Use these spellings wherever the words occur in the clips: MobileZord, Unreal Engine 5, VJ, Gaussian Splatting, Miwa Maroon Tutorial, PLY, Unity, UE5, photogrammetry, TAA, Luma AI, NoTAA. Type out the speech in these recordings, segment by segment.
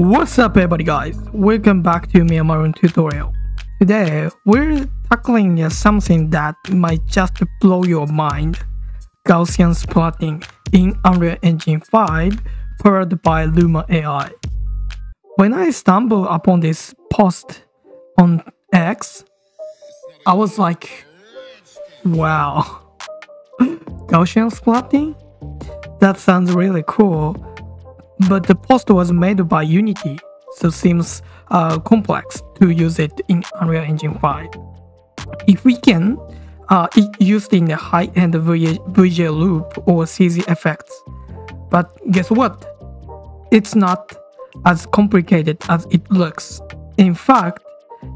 What's up everybody guys, welcome back to Miwa Maroon Tutorial. Today we're tackling something that might just blow your mind: Gaussian Splatting in Unreal Engine 5 powered by Luma AI. When I stumbled upon this post on X, I was like, wow, Gaussian Splatting? That sounds really cool. But the post was made by Unity, so seems complex to use it in Unreal Engine 5. If we can, it used in the high-end VJ loop or CG effects. But guess what? It's not as complicated as it looks. In fact,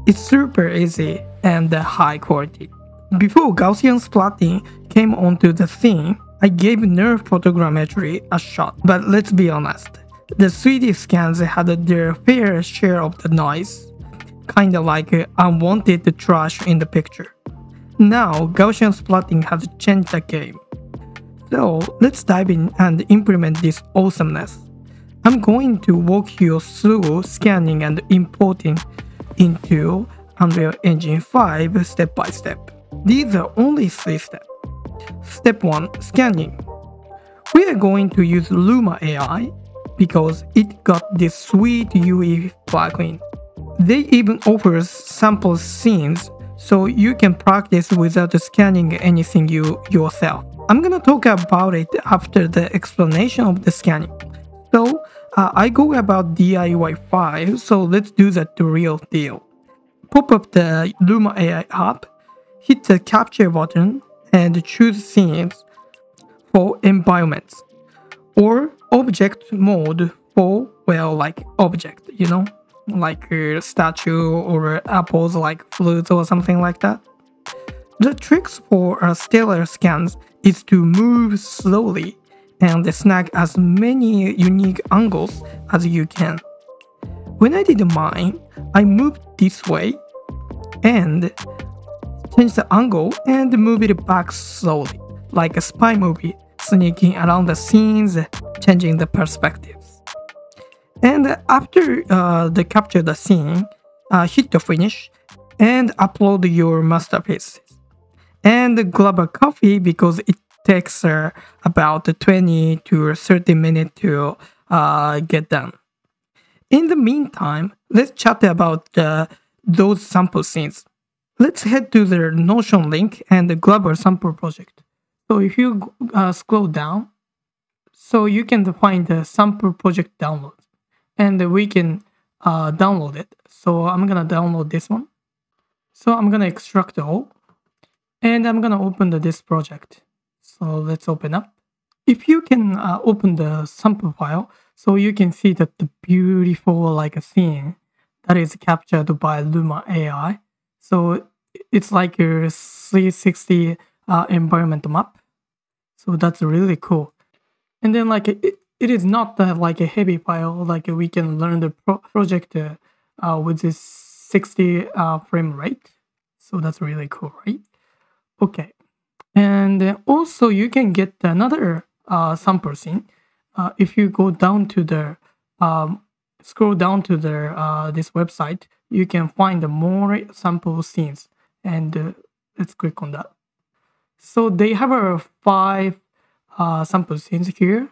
it's super easy and high quality. Before Gaussian Splatting came onto the scene, I gave NoTAA photogrammetry a shot, but let's be honest, the 3D scans had their fair share of the noise, kinda like unwanted trash in the picture. Now Gaussian Splatting has changed the game. So let's dive in and implement this awesomeness. I'm going to walk you through scanning and importing into Unreal Engine 5 step by step. These are only 3 steps. Step 1. Scanning. We are going to use Luma AI because it got this sweet UE plugin. They even offers sample scenes so you can practice without scanning anything yourself. I'm gonna talk about it after the explanation of the scanning. So I go about DIY 5, so let's do that the real deal. Pop up the Luma AI app, hit the capture button, and choose scenes for environments or object mode for, well, like object, you know, like a statue or apples, like fruits or something like that. The tricks for stellar scans is to move slowly and snag as many unique angles as you can. When I did mine, I moved this way and change the angle and move it back slowly, like a spy movie, sneaking around the scenes, changing the perspectives. And after they capture the scene, hit the finish and upload your masterpieces. And grab a coffee because it takes about 20 to 30 minutes to get done. In the meantime, let's chat about those sample scenes. Let's head to the Notion link and grab our sample project. So if you scroll down, so you can find the sample project download, and we can download it. So I'm gonna download this one. So I'm gonna extract all, and I'm gonna open this project. So let's open up. If you can open the sample file, so you can see that the beautiful like a scene that is captured by Luma AI. So it's like a 360 environment map. So that's really cool. And then like it is not like a heavy file. Like we can learn the project with this 60 frame rate. So that's really cool, right? Okay. And also you can get another sample scene. If you go down to the scroll down to the this website, you can find more sample scenes, and let's click on that. So they have 5 sample scenes here.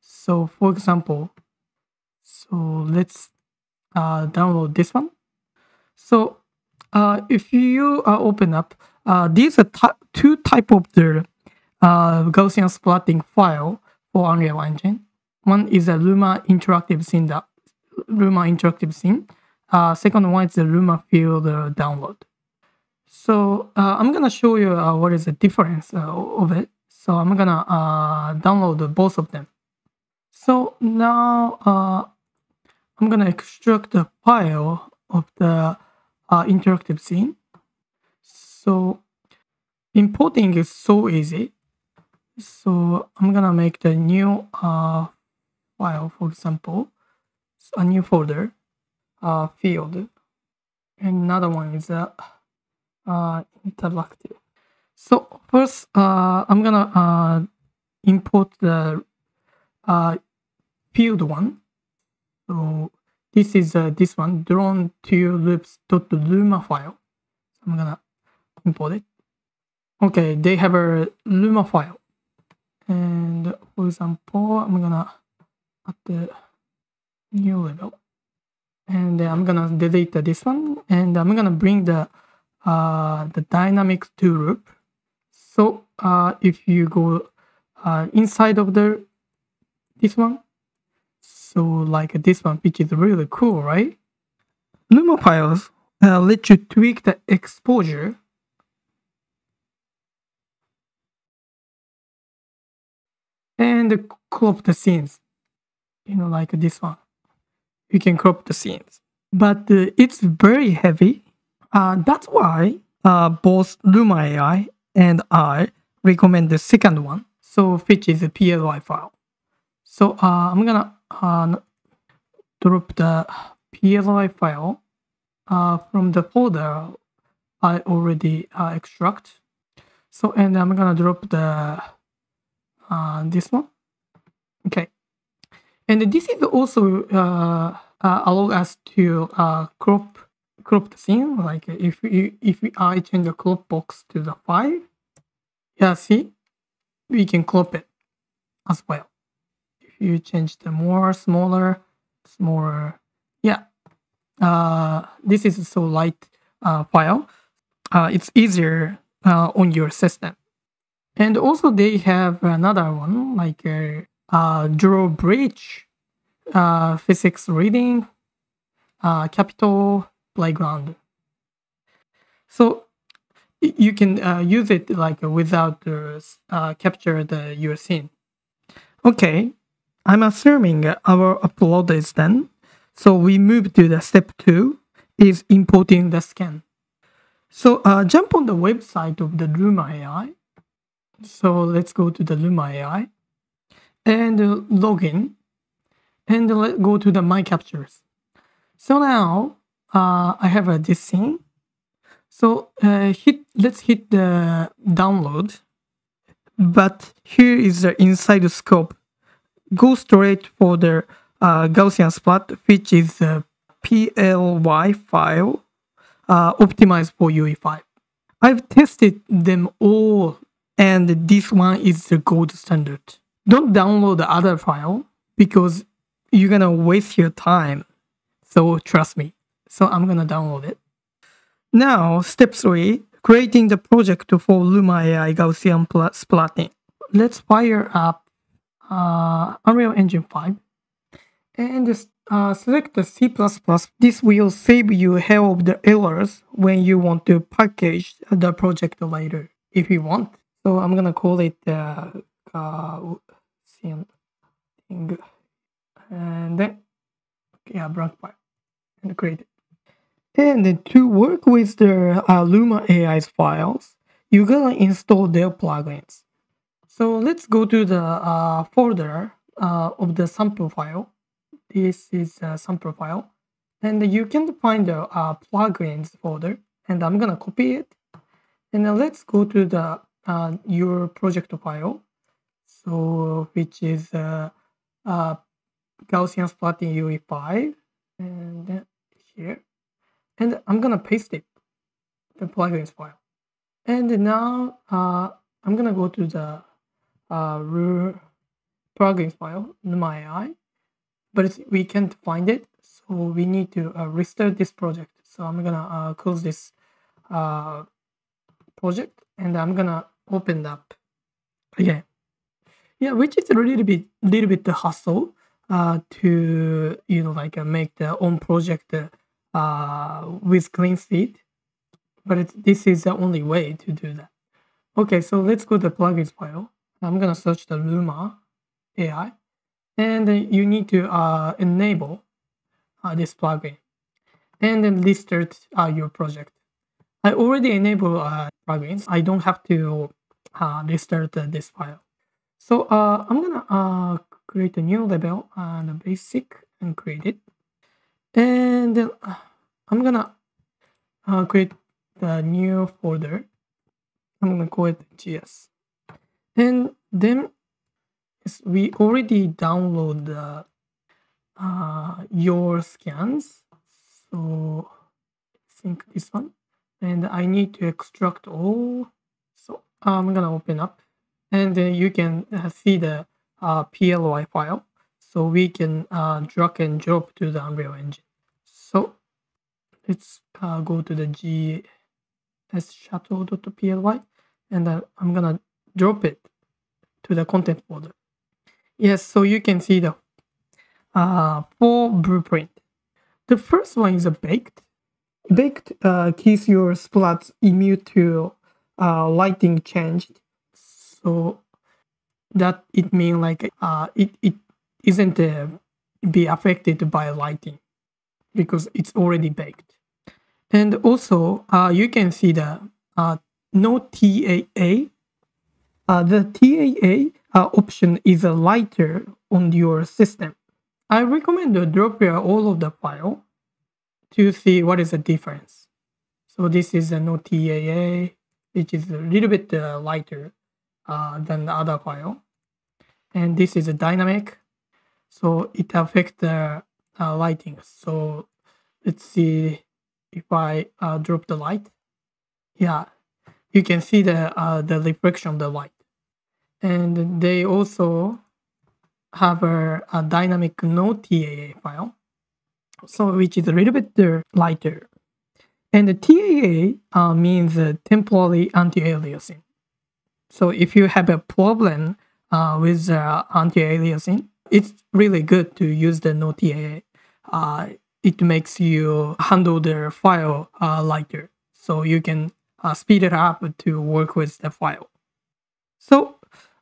So for example, so let's download this one. So if you open up, these are 2 type of the Gaussian Splatting file for Unreal Engine. One is a Luma interactive scene, second one is the Luma field download. So I'm gonna show you what is the difference of it. So I'm gonna download both of them. So now I'm gonna extract the file of the interactive scene. So importing is so easy. So I'm gonna make the new file, for example, a new folder. Field, and another one is interactive. So first I'm gonna import the field one. So This is this one, drawn to loops.luma file. I'm gonna import it. Okay, they have a Luma file, and for example, I'm gonna add the new level, and I'm gonna delete this one, and I'm gonna bring the dynamic to loop. So if you go inside of the this one, so like this one, which is really cool, right? Luma files let you tweak the exposure. And crop the scenes, you know, like this one. You can crop the scenes, but it's very heavy. That's why both Luma AI and I recommend the second one, so which is a PLY file. So I'm gonna drop the PLY file from the folder I already extract. So and I'm gonna drop the this one. Okay, and this is also allow us to crop the scene. Like if I change the crop box to the 5, yeah, see, we can crop it as well. If you change the more smaller, yeah, this is so light file. It's easier on your system. And also they have another one, like drawbridge, physics reading, capital playground. So you can use it like without capture your scene. Okay, I'm assuming our upload is done. So we move to the step 2, is importing the scan. So jump on the website of the Luma AI. So let's go to the Luma AI and log in, and let's go to the My Captures. So now I have this scene. So let's hit the download. But here is the inside scope. Go straight for the Gaussian splat, which is a PLY file optimized for UE5. I've tested them all. And this one is the gold standard. Don't download the other file because you're gonna waste your time. So trust me. So I'm gonna download it. Now, step 3, creating the project for Luma AI Gaussian Splatting. Let's fire up Unreal Engine 5 and select the C++. This will save you hell of the errors when you want to package the project later, if you want. So I'm gonna call it Gaussian thing, and then yeah, branch file, and create it. And then to work with the Luma AI's files, you're gonna install their plugins. So let's go to the folder of the sample file. This is a sample file, and you can find the plugins folder. And I'm gonna copy it, and then let's go to the your project file, so which is Gaussian Splatting UE5, and then here, and I'm gonna paste it, the plugins file. And now I'm gonna go to the plugins file, Luma AI, but we can't find it, so we need to restart this project. So I'm gonna close this project, and I'm gonna open up again. Yeah, which is a little bit the hassle to, you know, like make their own project with clean sheet, but this is the only way to do that. Okay, so let's go to the plugins file. I'm gonna search the Luma AI, and you need to enable this plugin, and then restart your project. I already enable plugins. I don't have to restart this file. So I'm gonna create a new level and basic and create it. And then I'm gonna create the new folder. I'm gonna call it GS. And then we already download the your scans. So I think this one, and I need to extract all. So I'm gonna open up, and you can see the PLY file. So we can drag and drop to the Unreal Engine. So let's go to the gs.shadow.ply, and I'm gonna drop it to the content folder. Yes, so you can see the full blueprint. The first one is a baked. Baked keeps your splats immune to lighting changed, so that it means like it isn't be affected by lighting because it's already baked. And also you can see the no TAA. The TAA option is a lighter on your system. I recommend to drop all of the file to see what is the difference. So this is a no TAA, which is a little bit lighter than the other file. And this is a dynamic, so it affects the lighting. So let's see if I drop the light. Yeah, you can see the reflection of the light. And they also have a dynamic NoTAA file, so which is a little bit lighter. And the TAA means temporary anti-aliasing. So if you have a problem with anti-aliasing, it's really good to use the NoTAA. It makes you handle the file lighter, so you can speed it up to work with the file. So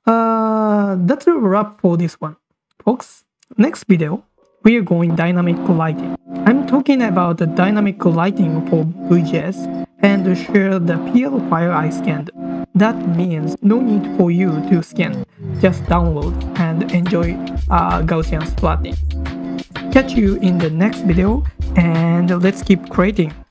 that's a wrap for this one, folks. Next video, we are going dynamic lighting. I'm talking about the dynamic lighting for VJs and share the PL file I scanned. That means no need for you to scan, just download and enjoy Gaussian splatting. Catch you in the next video, and let's keep creating.